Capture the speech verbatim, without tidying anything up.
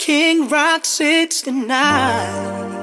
King Rock sixty-nine.